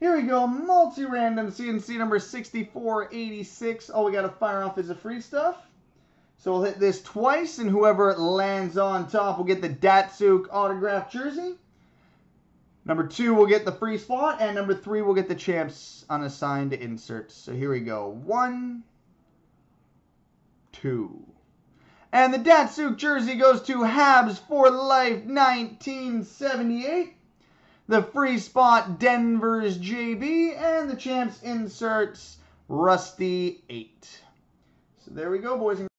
Here we go, multi-random CNC number 6486. All we got to fire off is the free stuff. So we'll hit this twice, and whoever lands on top will get the Datsuk autographed jersey. Number 2 will get the free spot, and number 3 will get the champs unassigned inserts. So here we go, 1, 2. And the Datsuk jersey goes to Habs for Life 1978. The free spot, Denver's JB, and the champs inserts, Rusty 8. So there we go, boys and girls.